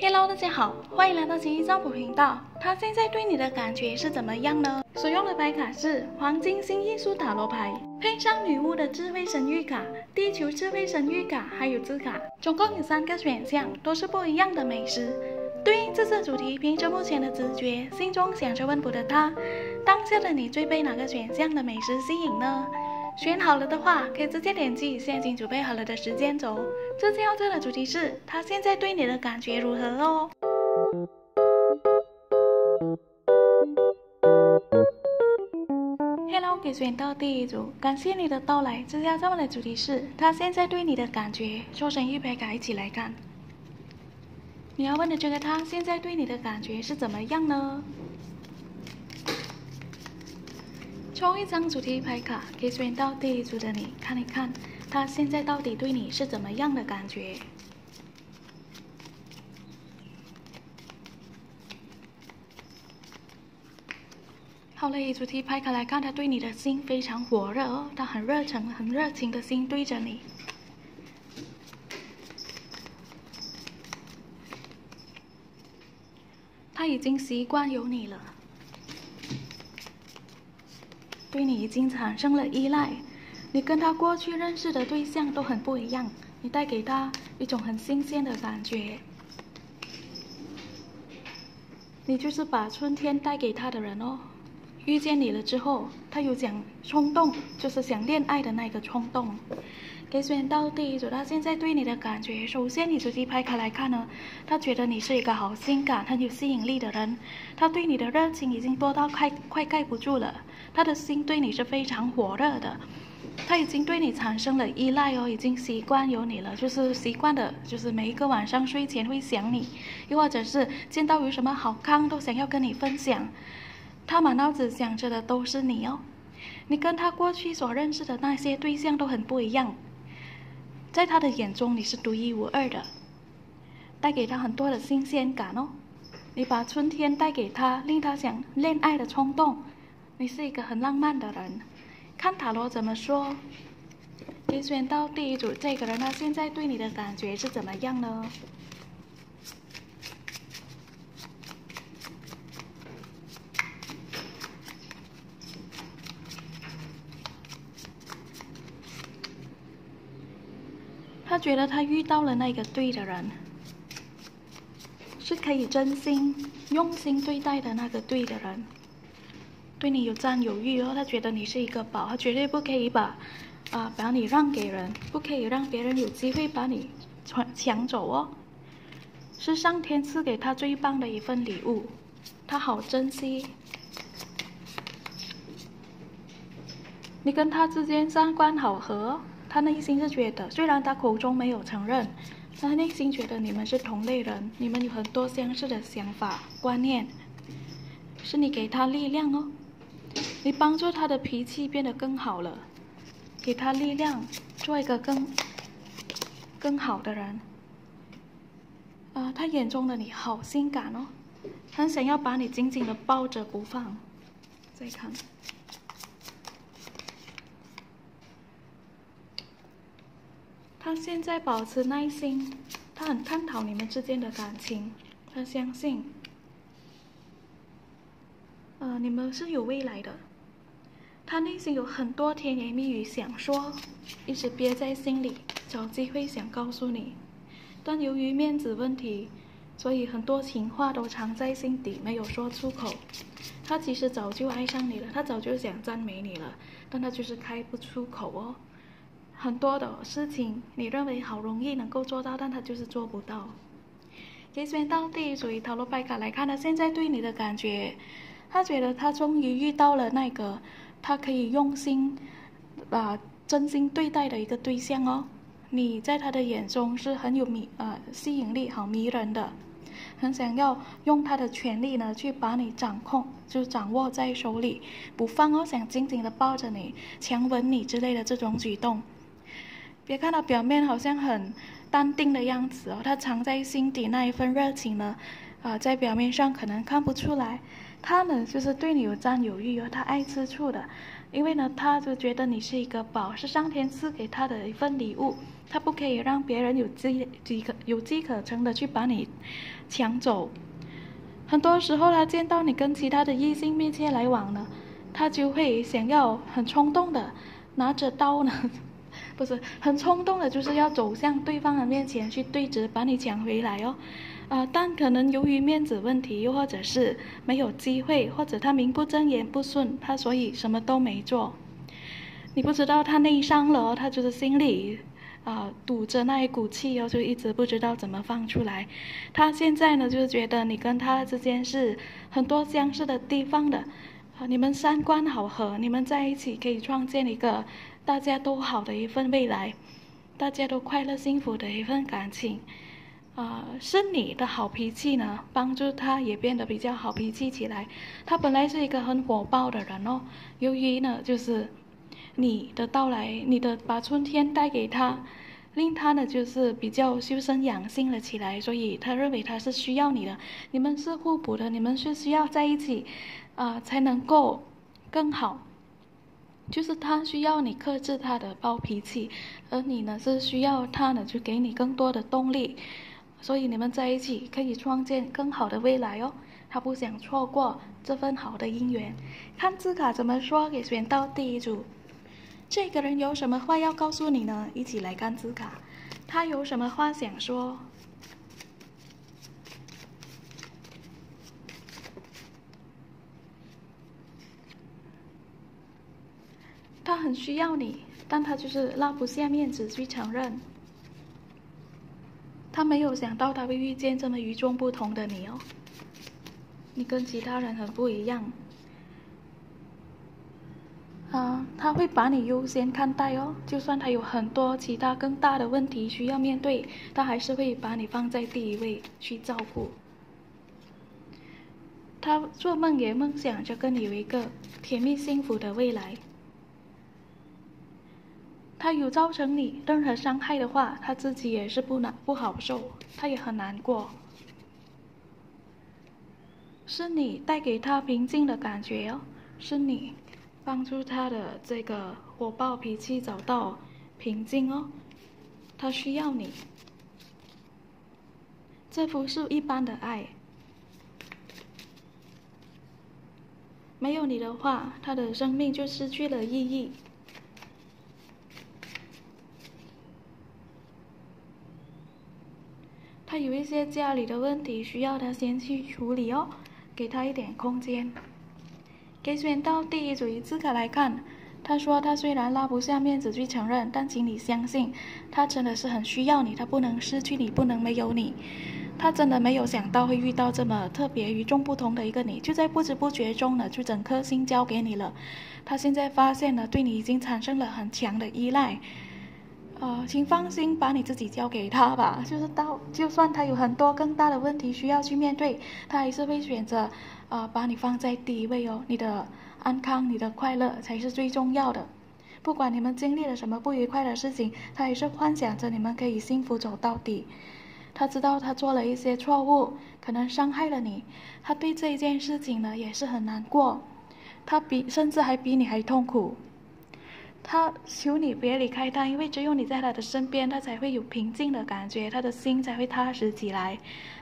Hello， 大家好，欢迎来到奇异占卜频道。他现在对你的感觉是怎么样呢？所用的牌卡是黄金新艺术塔罗牌，配上女巫的智慧神谕卡、地球智慧神谕卡还有字卡，总共有3个选项，都是不一样的美食。对应这次主题，凭着目前的直觉，心中想着温补的他，当下的你最被哪个选项的美食吸引呢？ 选好了的话，可以直接点击现在已经准备好了的时间轴。这次要做的主题是，他现在对你的感觉如何哦。Hello， 给选到第一组，感谢你的到来。这次要的主题是，他现在对你的感觉。抽成一牌卡，一起来看。你要问的这个他现在对你的感觉是怎么样呢？ 抽一张主题牌卡，给选到第一组的你看一看，他现在到底对你是怎么样的感觉？好了，以主题牌卡来看，他对你的心非常火热哦，他很热诚、很热情的心对着你。 他已经习惯有你了，对你已经产生了依赖。你跟他过去认识的对象都很不一样，你带给他一种很新鲜的感觉。你就是把春天带给他的人哦。遇见你了之后，他有想冲动，就是想恋爱的那个冲动。 给选到第一组，他现在对你的感觉，首先你主题牌卡来看呢，他觉得你是一个好性感、很有吸引力的人，他对你的热情已经多到快盖不住了，他的心对你是非常火热的，他已经对你产生了依赖哦，已经习惯有你了，就是习惯的，就是每一个晚上睡前会想你，又或者是见到有什么好看都想要跟你分享，他满脑子想着的都是你哦，你跟他过去所认识的那些对象都很不一样。 在他的眼中，你是独一无二的，带给他很多的新鲜感哦。你把春天带给他，令他想恋爱的冲动。你是一个很浪漫的人，看塔罗怎么说。给选到第一组这个人，他现在对你的感觉是怎么样呢？他觉得他遇到了那个对的人，是可以真心、用心对待的那个对的人，对你有占有欲哦。他觉得你是一个宝，他绝对不可以把你让给人，不可以让别人有机会把你抢走哦。是上天赐给他最棒的一份礼物，他好珍惜。 你跟他之间三观好合，他内心是觉得，虽然他口中没有承认，他内心觉得你们是同类人，你们有很多相似的想法、观念，是你给他力量哦，你帮助他的脾气变得更好了，给他力量，做一个更好的人。他眼中的你好性感哦，很想要把你紧紧的抱着不放。再看。 他现在保持耐心，他很探讨你们之间的感情，他相信，你们是有未来的。他内心有很多甜言蜜语想说，一直憋在心里，找机会想告诉你，但由于面子问题，所以很多情话都藏在心底，没有说出口。他其实早就爱上你了，他早就想赞美你了，但他就是开不出口哦。 很多的事情，你认为好容易能够做到，但他就是做不到。给选到第一组以塔罗牌卡来看，他现在对你的感觉，他觉得他终于遇到了那个他可以用心、真心对待的一个对象哦。你在他的眼中是很有吸引力，好迷人的，很想要用他的权力呢去把你掌控，就掌握在手里不放哦，想紧紧的抱着你、强吻你之类的这种举动。 别看他表面好像很淡定的样子哦，他藏在心底那一份热情呢，在表面上可能看不出来。他呢，就是对你有占有欲哦，他爱吃醋的，因为呢，他就觉得你是一个宝，是上天赐给他的一份礼物，他不可以让别人有机可乘的去把你抢走。很多时候，他见到你跟其他的异性密切来往呢，他就会想要很冲动的拿着刀呢，不是很冲动的，就是要走向对方的面前去对峙，把你抢回来哦。但可能由于面子问题，又或者是没有机会，或者他名不正言不顺，他所以什么都没做。你不知道他内伤了，他就是心里堵着那一股气就一直不知道怎么放出来。他现在呢，就是觉得你跟他之间是很多相似的地方的，你们三观好合，你们在一起可以创建一个大家都好的一份未来，大家都快乐幸福的一份感情。是你的好脾气呢，帮助他也变得比较好脾气起来。他本来是一个很火爆的人哦，由于呢，就是你的到来，你的把春天带给他，令他呢就是比较修身养性了起来，所以他认为他是需要你的，你们是互补的，你们是需要在一起，才能够更好。就是他需要你克制他的暴脾气，而你呢是需要他呢去给你更多的动力。所以你们在一起可以创建更好的未来哦，他不想错过这份好的姻缘。看字卡怎么说给选到第一组，这个人有什么话要告诉你呢？一起来看字卡，他有什么话想说？他很需要你，但他就是拉不下面子去承认。他没有想到他会遇见这么与众不同的你哦，你跟其他人很不一样。他会把你优先看待哦，就算他有很多其他更大的问题需要面对，他还是会把你放在第一位去照顾。他做梦也梦想着跟你有一个甜蜜幸福的未来。他有造成你任何伤害的话，他自己也是不好受，他也很难过。是你带给他平静的感觉哦，是你帮助他的这个火爆脾气找到平静哦，他需要你。这不是一般的爱，没有你的话，他的生命就失去了意义。他有一些家里的问题需要他先去处理哦，给他一点空间。给选到第一组一字卡来看，他说他虽然拉不下面子去承认，但请你相信，他真的是很需要你，他不能失去你，不能没有你。他真的没有想到会遇到这么特别与众不同的一个你，就在不知不觉中呢，就整颗心交给你了。他现在发现呢，对你已经产生了很强的依赖。请放心，把你自己交给他吧。就算他有很多更大的问题需要去面对，他还是会选择，把你放在第一位哦。你的安康，你的快乐才是最重要的。不管你们经历了什么不愉快的事情，他还是幻想着你们可以幸福走到底。他知道他做了一些错误，可能伤害了你，他对这一件事情呢也是很难过，他甚至还比你还痛苦。他求你别离开他，因为只有你在他的身边，他才会有平静的感觉，他的心才会踏实起来。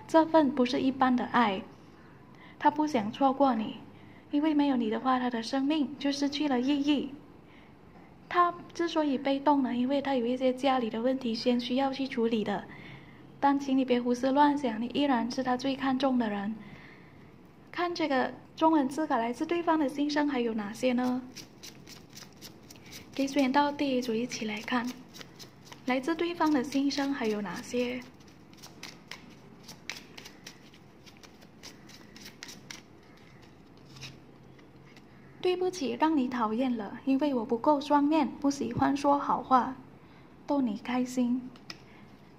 这份不是一般的爱，他不想错过你，因为没有你的话，他的生命就失去了意义。他之所以被动呢，因为他有一些家里的问题先需要去处理的。但请你别胡思乱想，你依然是他最看重的人。看这个中文字卡，来自对方的心声还有哪些呢？给选到第一组，一起来看，来自对方的心声还有哪些？对不起，让你讨厌了，因为我不够双面，不喜欢说好话，逗你开心。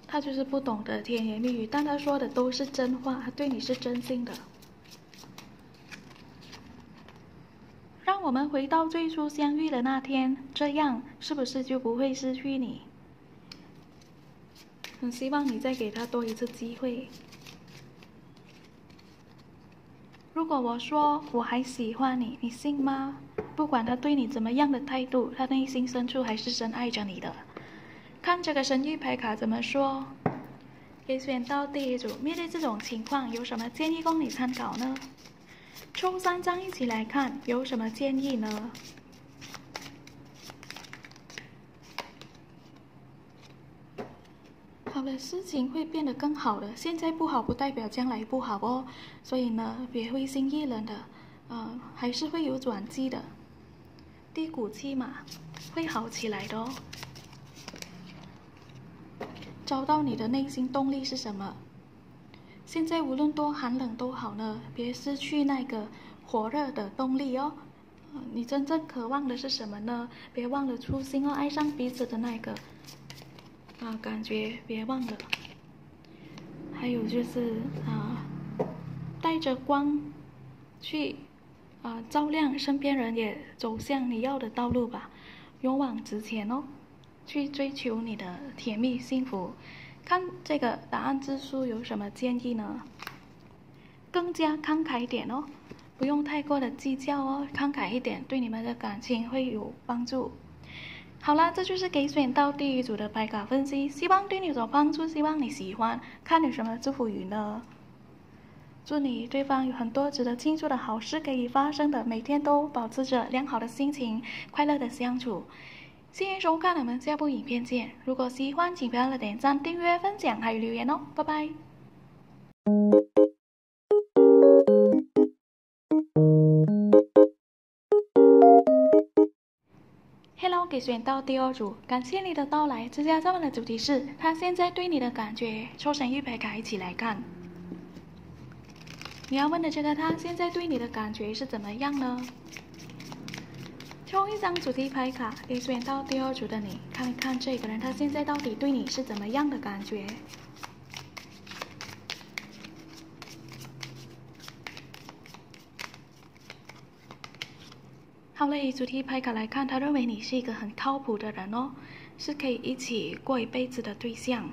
他就是不懂得甜言蜜语，但他说的都是真话，他对你是真心的。让我们回到最初相遇的那天，这样是不是就不会失去你？很希望你再给他多一次机会。如果我说我还喜欢你，你信吗？不管他对你怎么样的态度，他内心深处还是深爱着你的。看这个神谕牌卡怎么说。给选到第一组，面对这种情况有什么建议供你参考呢？抽三张一起来看，有什么建议呢？ 好的事情会变得更好的，现在不好不代表将来不好哦，所以呢，别灰心一冷的，还是会有转机的，低谷期嘛，会好起来的哦。找到你的内心动力是什么？现在无论多寒冷都好呢，别失去那个火热的动力哦。你真正渴望的是什么呢？别忘了初心哦，爱上彼此的那个。 感觉别忘了，还有就是带着光去照亮身边人，也走向你要的道路吧，勇往直前哦，去追求你的甜蜜幸福。看这个答案之书有什么建议呢？更加慷慨点哦，不用太过的计较哦，慷慨一点，对你们的感情会有帮助。 好啦，这就是给选到第一组的牌卡分析，希望对你有所帮助，希望你喜欢。看有什么祝福语呢？祝你对方有很多值得庆祝的好事可以发生的，每天都保持着良好的心情，快乐的相处。谢谢收看，我们下部影片见。如果喜欢，请不要忘了点赞、订阅、分享还有留言哦，拜拜。Hello， 给选到第二组，感谢你的到来。这下咱们的主题是他现在对你的感觉，抽神谕牌卡一起来看。你要问的这个他现在对你的感觉是怎么样呢？抽一张主题牌卡，给选到第二组的你，看一看这个人他现在到底对你是怎么样的感觉。 好了，以主题牌卡来看，他认为你是一个很靠谱的人哦，是可以一起过一辈子的对象。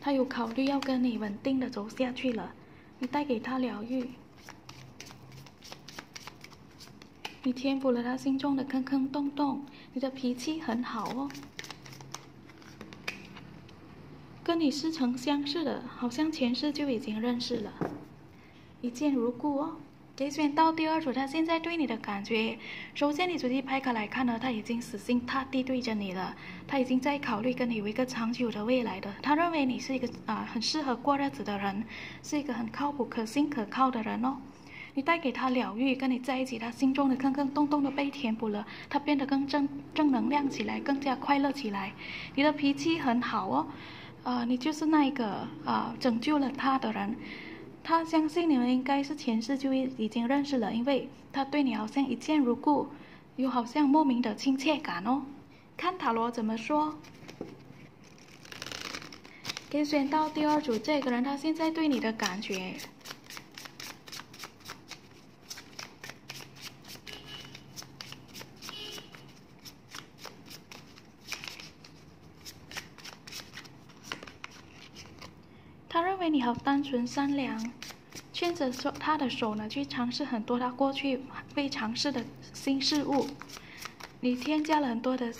他有考虑要跟你稳定的走下去了，你带给他疗愈，你填补了他心中的坑坑洞洞，你的脾气很好哦，跟你似曾相识的，好像前世就已经认识了，一见如故哦。 给选到第二组，他现在对你的感觉，首先你主题牌卡来看呢，他已经死心塌地对着你了，他已经在考虑跟你有一个长久的未来的，他认为你是一个很适合过日子的人，是一个很靠谱、可信、可靠的人哦。你带给他疗愈，跟你在一起，他心中的坑坑洞洞都被填补了，他变得更正能量起来，更加快乐起来。你的脾气很好哦，你就是那个拯救了他的人。 他相信你们应该是前世就已经认识了，因为他对你好像一见如故，又好像莫名的亲切感哦。看塔罗怎么说。给选到第二组这个人，他现在对你的感觉，他认为你好单纯善良。 牵着他的手呢，去尝试很多他过去未尝试的新事物。你添加了很多的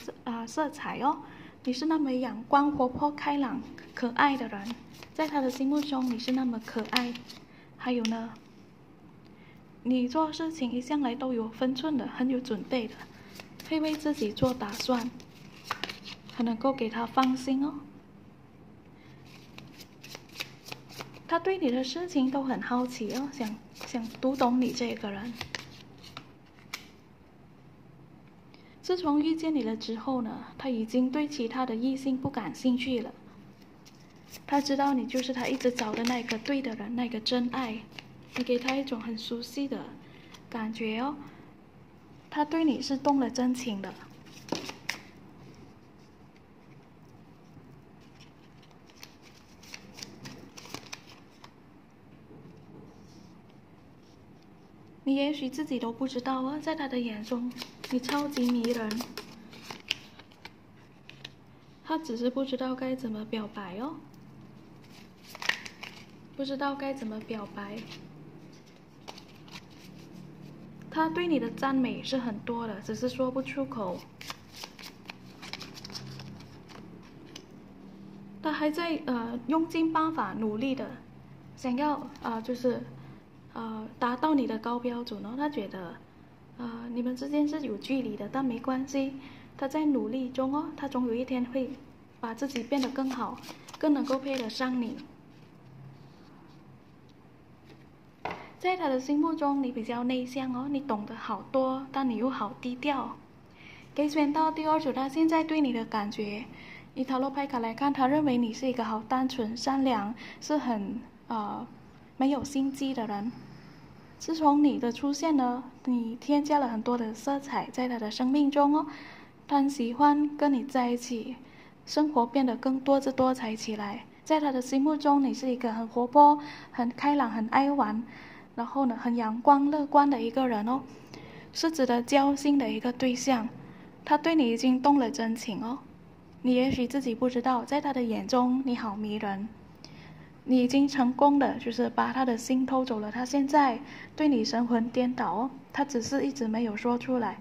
色彩哦，你是那么阳光、活泼、开朗、可爱的人，在他的心目中你是那么可爱。还有呢，你做事情一向来都有分寸的，很有准备的，会为自己做打算，还能够给他放心哦。 他对你的事情都很好奇哦，想读懂你这个人。自从遇见你了之后呢，他已经对其他的异性不感兴趣了。他知道你就是他一直找的那个对的人，那个真爱。你给他一种很熟悉的感觉哦，他对你是动了真情的。 你也许自己都不知道啊，在他的眼中，你超级迷人。他只是不知道该怎么表白哦。不知道该怎么表白。他对你的赞美是很多的，只是说不出口。他还在用尽办法努力的，想要达到你的高标准哦。他觉得你们之间是有距离的，但没关系，他在努力中哦，他总有一天会把自己变得更好，更能够配得上你。在他的心目中，你比较内向哦，你懂得好多，但你又好低调。给选到第二组，他现在对你的感觉，以塔罗牌卡来看，他认为你是一个好单纯、善良，是很没有心机的人。自从你的出现呢，你添加了很多的色彩在他的生命中哦，他很喜欢跟你在一起，生活变得更多姿多彩起来。在他的心目中，你是一个很活泼、很开朗、很爱玩，然后呢，很阳光、乐观的一个人哦，是值得交心的一个对象。他对你已经动了真情哦，你也许自己不知道，在他的眼中，你好迷人。你已经成功的，就是把他的心偷走了。他现在对你神魂颠倒哦，他只是一直没有说出来。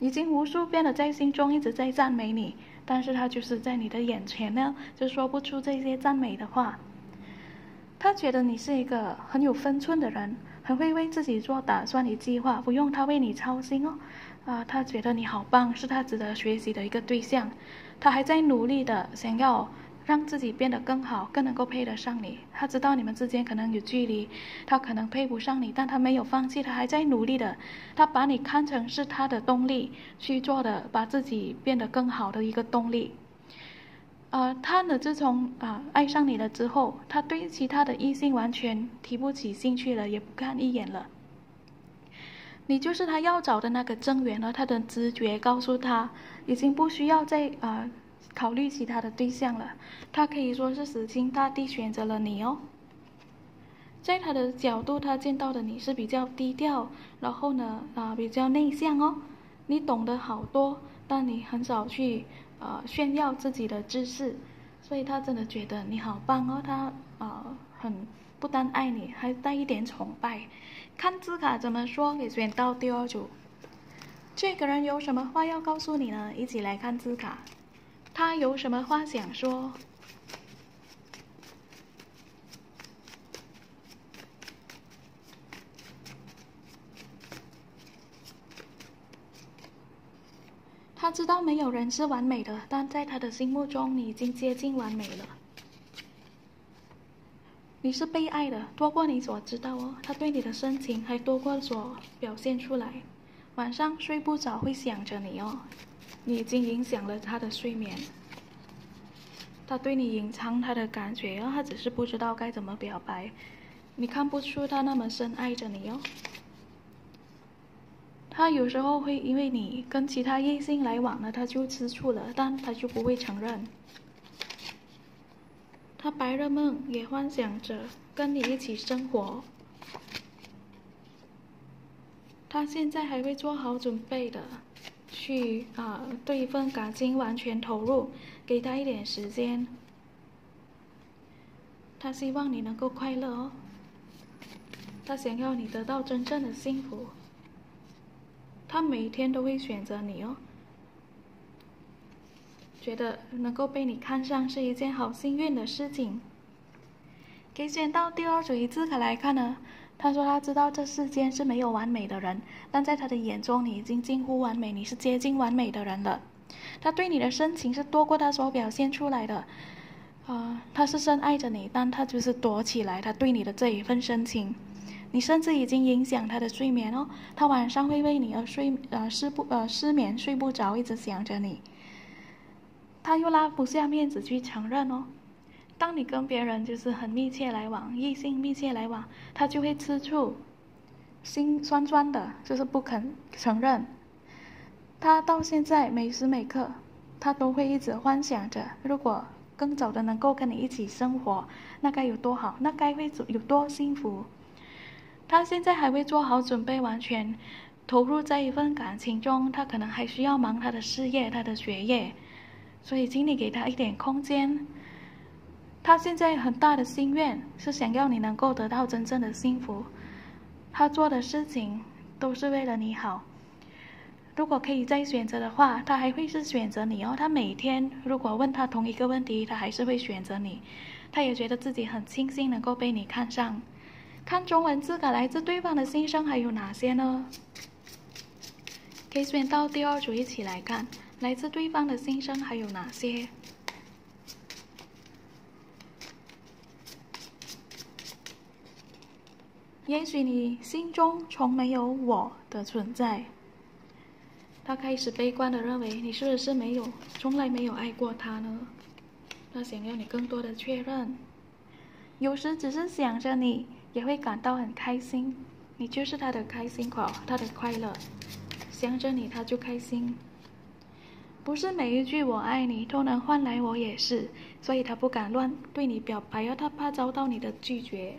已经无数遍的在心中一直在赞美你，但是他就是在你的眼前呢，就说不出这些赞美的话。他觉得你是一个很有分寸的人，很会为自己做打算与计划，不用他为你操心哦。他觉得你好棒，是他值得学习的一个对象。他还在努力的想要让自己变得更好，更能够配得上你。他知道你们之间可能有距离，他可能配不上你，但他没有放弃，他还在努力的。他把你看成是他的动力，去做的，把自己变得更好的一个动力。他呢，自从爱上你了之后，他对其他的异性完全提不起兴趣了，也不看一眼了。你就是他要找的那个正缘了。他的直觉告诉他，已经不需要再考虑其他的对象了，他可以说是死心塌地选择了你哦。在他的角度，他见到的你是比较低调，然后呢，比较内向哦。你懂得好多，但你很少去炫耀自己的知识，所以他真的觉得你好棒哦。他很不单爱你，还带一点崇拜。看字卡怎么说？给选到第二组，这个人有什么话要告诉你呢？一起来看字卡。他有什么话想说？他知道没有人是完美的，但在他的心目中，你已经接近完美了。你是被爱的，多过你所知道哦。他对你的深情还多过所表现出来。晚上睡不着会想着你哦。你已经影响了他的睡眠，他对你隐藏他的感觉哦，他只是不知道该怎么表白。你看不出他那么深爱着你哦。他有时候会因为你跟其他异性来往呢，他就吃醋了，但他就不会承认。他白日梦也幻想着跟你一起生活。他现在还会做好准备的。去对一份感情完全投入，给他一点时间。他希望你能够快乐哦，他想要你得到真正的幸福。他每天都会选择你哦，觉得能够被你看上是一件好幸运的事情。给选到第二组一字卡来看呢，他说他知道这世间是没有完美的人，但在他的眼中你已经近乎完美，你是接近完美的人了。他对你的深情是多过他所表现出来的，他是深爱着你，但他就是躲起来他对你的这一份深情。你甚至已经影响他的睡眠哦，他晚上会为你而失眠，睡不着，一直想着你。他又拉不下面子去承认哦。当你跟别人就是很密切来往，异性密切来往，他就会吃醋，心酸酸的，就是不肯承认。他到现在每时每刻，他都会一直幻想着，如果更早的能够跟你一起生活，那该有多好，那该会有多幸福。他现在还未做好准备，完全投入在一份感情中，他可能还需要忙他的事业，他的学业，所以请你给他一点空间。他现在很大的心愿是想要你能够得到真正的幸福。他做的事情都是为了你好。如果可以再选择的话，他还会是选择你哦。他每天如果问他同一个问题，他还是会选择你。他也觉得自己很庆幸能够被你看上。看中文字稿来自对方的心声还有哪些呢？可以选到第二组一起来看，来自对方的心声还有哪些？也许你心中从没有我的存在。他开始悲观的认为你是不是没有，从来没有爱过他呢？他想要你更多的确认。有时只是想着你，也会感到很开心。你就是他的开心果，他的快乐。想着你，他就开心。不是每一句"我爱你"都能换来"我也是"，所以他不敢乱对你表白，他怕遭到你的拒绝。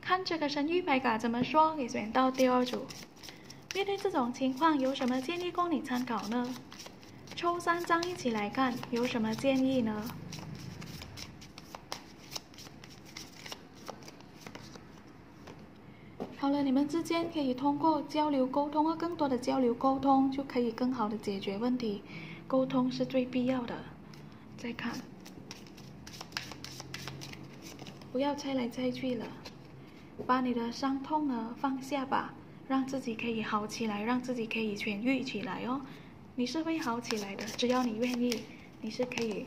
看这个神谕牌卡怎么说，给选到第二组。面对这种情况，有什么建议供你参考呢？抽三张一起来看，有什么建议呢？好了，你们之间可以通过交流沟通和更多的交流沟通，就可以更好的解决问题。沟通是最必要的。再看，不要猜来猜去了。把你的伤痛呢放下吧，让自己可以好起来，让自己可以痊愈起来哦。你是会好起来的，只要你愿意，你是可以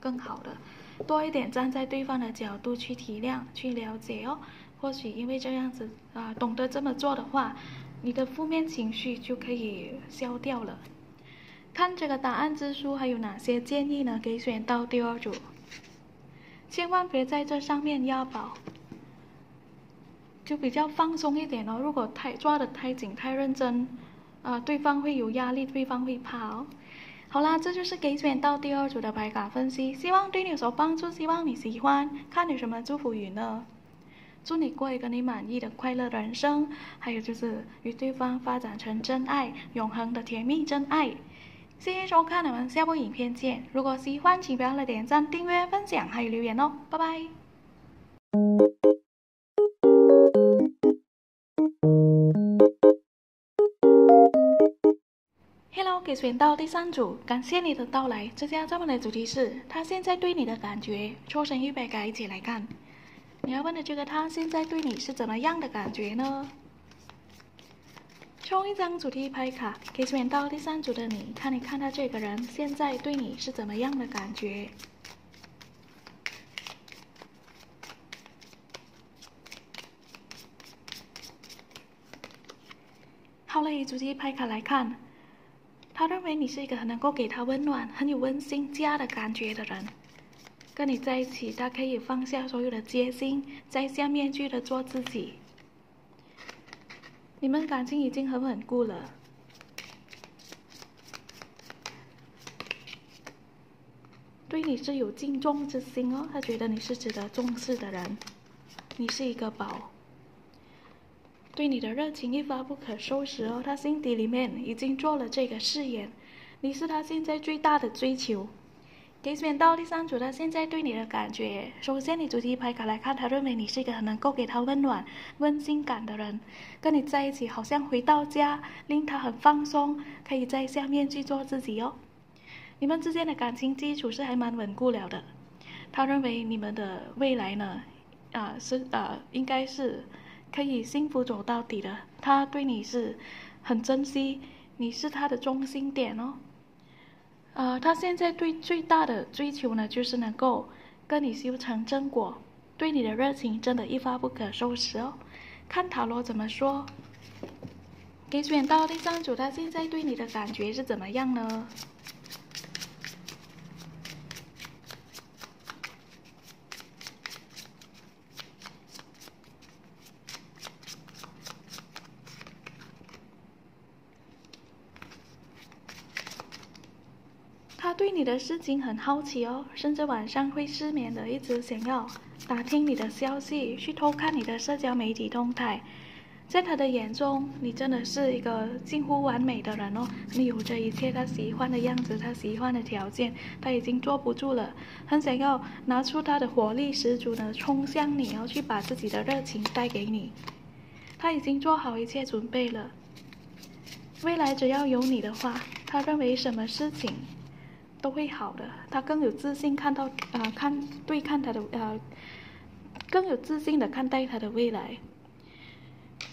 更好的。多一点站在对方的角度去体谅、去了解哦。或许因为这样子啊，懂得这么做的话，你的负面情绪就可以消掉了。看这个答案之书还有哪些建议呢？给选到第二组。千万别在这上面押宝。就比较放松一点哦，如果抓得太紧太认真，对方会有压力，对方会怕哦。好啦，这就是给选到第二组的牌卡分析，希望对你有所帮助，希望你喜欢。看有什么祝福语呢？祝你过一个你满意的快乐人生，还有就是与对方发展成真爱，永恒的甜蜜真爱。谢谢收看，我们下部影片见。如果喜欢，请不要了点赞、订阅、分享还有留言哦，拜拜。给选到第三组，感谢你的到来。这家这么的主题是他现在对你的感觉，抽神谕牌卡一起来看。你要问的这个他现在对你是怎么样的感觉呢？抽一张主题牌卡，给选到第三组的你，看一看他这个人现在对你是怎么样的感觉。好了，以主题牌卡来看。他认为你是一个很能够给他温暖、很有温馨家的感觉的人。跟你在一起，他可以放下所有的戒心，摘下面具的做自己。你们感情已经很稳固了。对你是有敬重之心哦，他觉得你是值得重视的人，你是一个宝。对你的热情一发不可收拾哦，他心底里面已经做了这个誓言，你是他现在最大的追求。给选到第三组，他现在对你的感觉，首先你主题牌卡来看，他认为你是一个很能够给他温暖、温馨感的人，跟你在一起好像回到家，令他很放松，可以在下面去做自己哦。你们之间的感情基础是还蛮稳固了的，他认为你们的未来呢，应该是。可以幸福走到底的，他对你是很珍惜，你是他的中心点哦。他现在对最大的追求呢，就是能够跟你修成正果，对你的热情真的一发不可收拾哦。看塔罗怎么说，给选到第三组，他现在对你的感觉是怎么样呢？他对你的事情很好奇哦，甚至晚上会失眠的，一直想要打听你的消息，去偷看你的社交媒体动态。在他的眼中，你真的是一个近乎完美的人哦。你有着一切他喜欢的样子，他喜欢的条件，他已经坐不住了，很想要拿出他的火力十足的冲向你，然后去把自己的热情带给你。他已经做好一切准备了。未来只要有你的话，他认为什么事情都会好的。他更有自信看到更有自信的看待他的未来。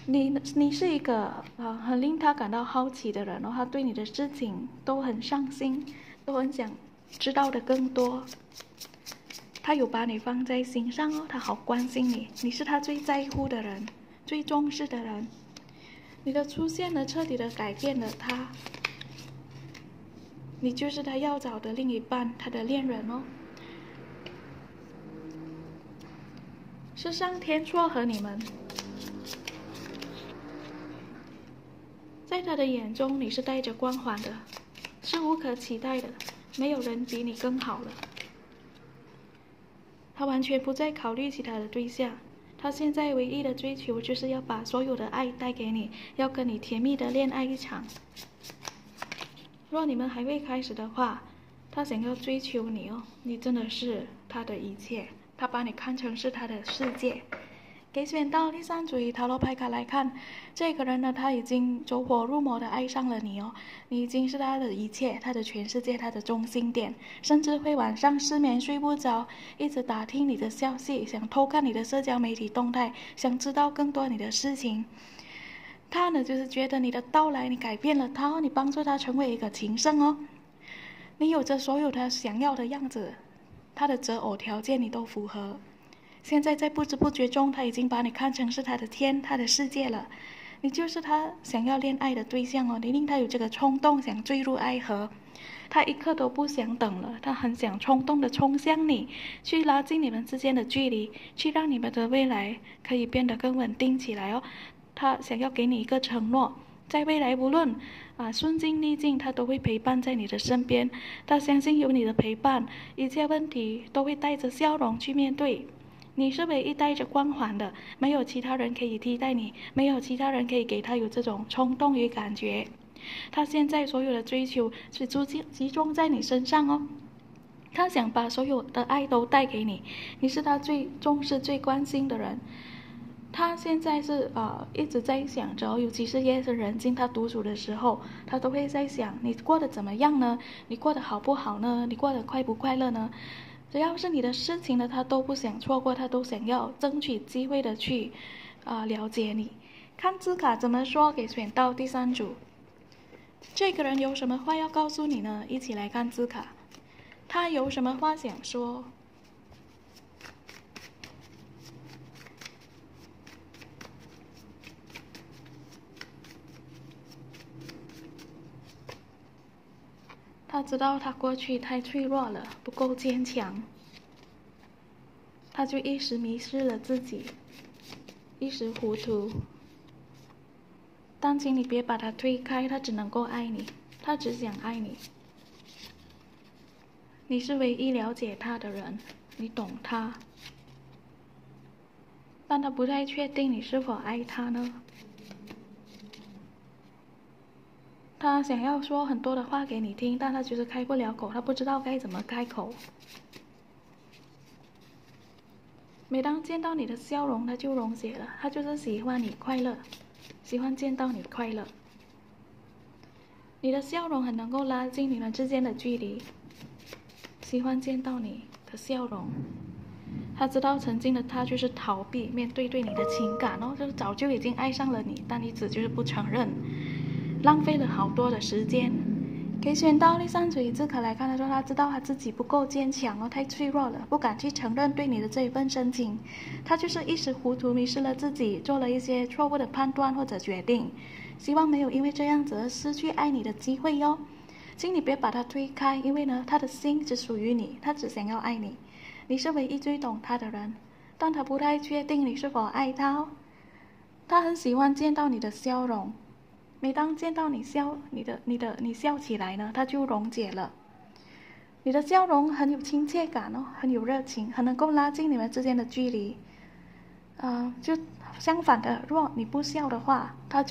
你是一个很令他感到好奇的人，然后他对你的事情都很上心，都很想知道的更多。他有把你放在心上哦，他好关心你，你是他最在乎的人，最重视的人。你的出现呢，彻底的改变了他，你就是他要找的另一半，他的恋人哦。是上天撮合你们。在他的眼中，你是带着光环的，是无可取代的，没有人比你更好了。他完全不再考虑其他的对象，他现在唯一的追求就是要把所有的爱带给你，要跟你甜蜜的恋爱一场。若你们还未开始的话，他想要追求你哦，你真的是他的一切，他把你看成是他的世界。给选到第三组以塔罗牌卡来看，这个人呢，他已经走火入魔的爱上了你哦，你已经是他的一切，他的全世界，他的中心点，甚至会晚上失眠睡不着，一直打听你的消息，想偷看你的社交媒体动态，想知道更多你的事情。他呢，就是觉得你的到来，你改变了他哦，你帮助他成为一个情圣哦，你有着所有他想要的样子，他的择偶条件你都符合。现在在不知不觉中，他已经把你看成是他的天，他的世界了。你就是他想要恋爱的对象哦，你令他有这个冲动，想坠入爱河。他一刻都不想等了，他很想冲动的冲向你，去拉近你们之间的距离，去让你们的未来可以变得更稳定起来哦。他想要给你一个承诺，在未来无论顺境逆境，他都会陪伴在你的身边。他相信有你的陪伴，一切问题都会带着笑容去面对。你是唯一带着光环的，没有其他人可以替代你，没有其他人可以给他有这种冲动与感觉。他现在所有的追求是集中在你身上哦，他想把所有的爱都带给你，你是他最重视最关心的人。他现在是一直在想着，尤其是夜深人静他独处的时候，他都会在想你过得怎么样呢，你过得好不好呢，你过得快不快乐呢。只要是你的事情呢，他都不想错过，他都想要争取机会的去了解你。看字卡怎么说，给选到第三组。这个人有什么话要告诉你呢？一起来看字卡，他有什么话想说？他知道他过去太脆弱了，不够坚强，他就一时迷失了自己，一时糊涂。但请你别把他推开，他只能够爱你，他只想爱你。你是唯一了解他的人，你懂他，但他不太确定你是否爱他呢。他想要说很多的话给你听，但他就是开不了口，他不知道该怎么开口。每当见到你的笑容，他就溶解了，他就是喜欢你快乐，喜欢见到你快乐。你的笑容很能够拉近你们之间的距离，喜欢见到你的笑容。他知道曾经的他就是逃避面对对你的情感哦，就是早就已经爱上了你，但一直就是不承认。浪费了好多的时间。给选到第三组以字卡来看，他说他知道他自己不够坚强哦，太脆弱了，不敢去承认对你的这一份深情。他就是一时糊涂，迷失了自己，做了一些错误的判断或者决定，希望没有因为这样子而失去爱你的机会哟。请你别把他推开，因为呢，他的心只属于你，他只想要爱你，你是唯一最懂他的人，但他不太确定你是否爱他哦。他很喜欢见到你的笑容。每当见到你笑，你笑起来呢，他就溶解了。你的笑容很有亲切感哦，很有热情，很能够拉近你们之间的距离。就相反的，如果你不笑的话，他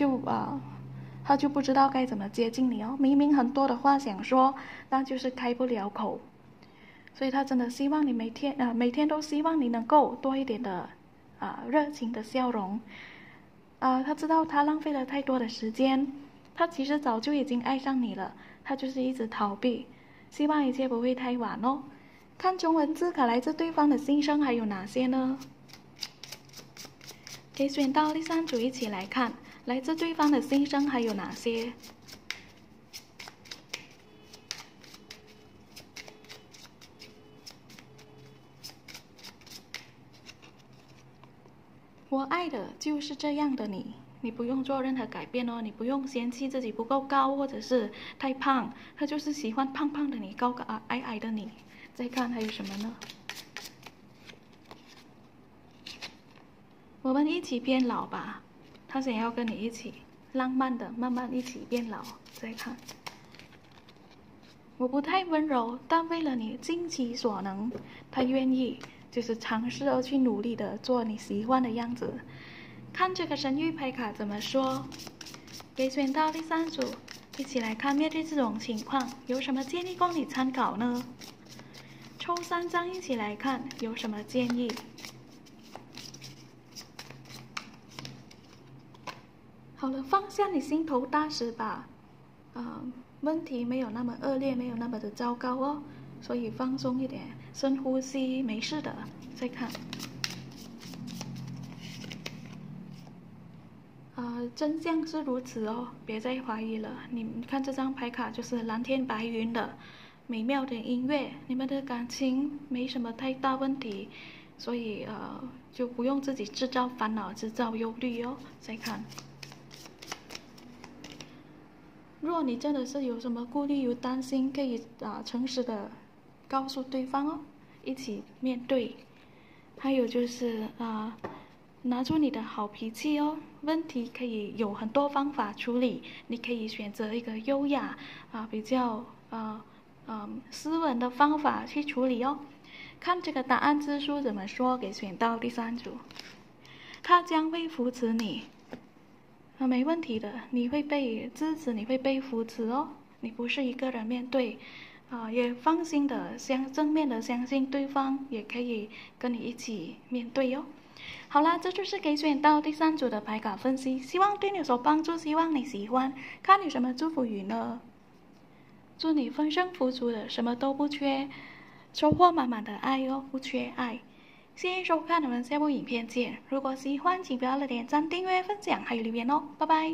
就不知道该怎么接近你哦。明明很多的话想说，但就是开不了口。所以他真的希望你每天都希望你能够多一点的热情的笑容。他知道他浪费了太多的时间，他其实早就已经爱上你了，他就是一直逃避。希望一切不会太晚哦。看中文字卡来自对方的心声还有哪些呢？给选到第三组一起来看，来自对方的心声还有哪些？我爱的就是这样的你，你不用做任何改变哦，你不用嫌弃自己不够高或者是太胖，他就是喜欢胖胖的你，高高矮矮的你。再看还有什么呢？我们一起变老吧，他想要跟你一起浪漫的慢慢一起变老。再看，我不太温柔，但为了你尽其所能，他愿意。就是尝试而去努力的做你喜欢的样子。看这个神谕牌卡怎么说？给选到第三组，一起来看面对这种情况有什么建议供你参考呢？抽三张一起来看有什么建议。好了，放下你心头大石吧，问题没有那么恶劣，没有那么的糟糕哦，所以放松一点。深呼吸，没事的。再看，真相是如此哦，别再怀疑了。你们看这张牌卡就是蓝天白云的，美妙的音乐，你们的感情没什么太大问题，所以就不用自己制造烦恼、制造忧虑哦。再看，若你真的是有什么顾虑、有担心，可以诚实的告诉对方哦，一起面对。还有就是拿出你的好脾气哦，问题可以有很多方法处理，你可以选择一个优雅比较斯文的方法去处理哦。看这个答案之书怎么说？给选到第三组，他将会扶持你，没问题的，你会被支持，你会被扶持哦，你不是一个人面对。也放心的正面的相信对方也可以跟你一起面对哦。好啦，这就是给选到第三组的牌卡分析，希望对你有所帮助，希望你喜欢。看你什么祝福语呢？祝你丰盛富足的，什么都不缺，收获满满的爱哦，不缺爱。谢谢收看，我们下部影片见。如果喜欢，请不要了点赞、订阅、分享还有留言哦，拜拜。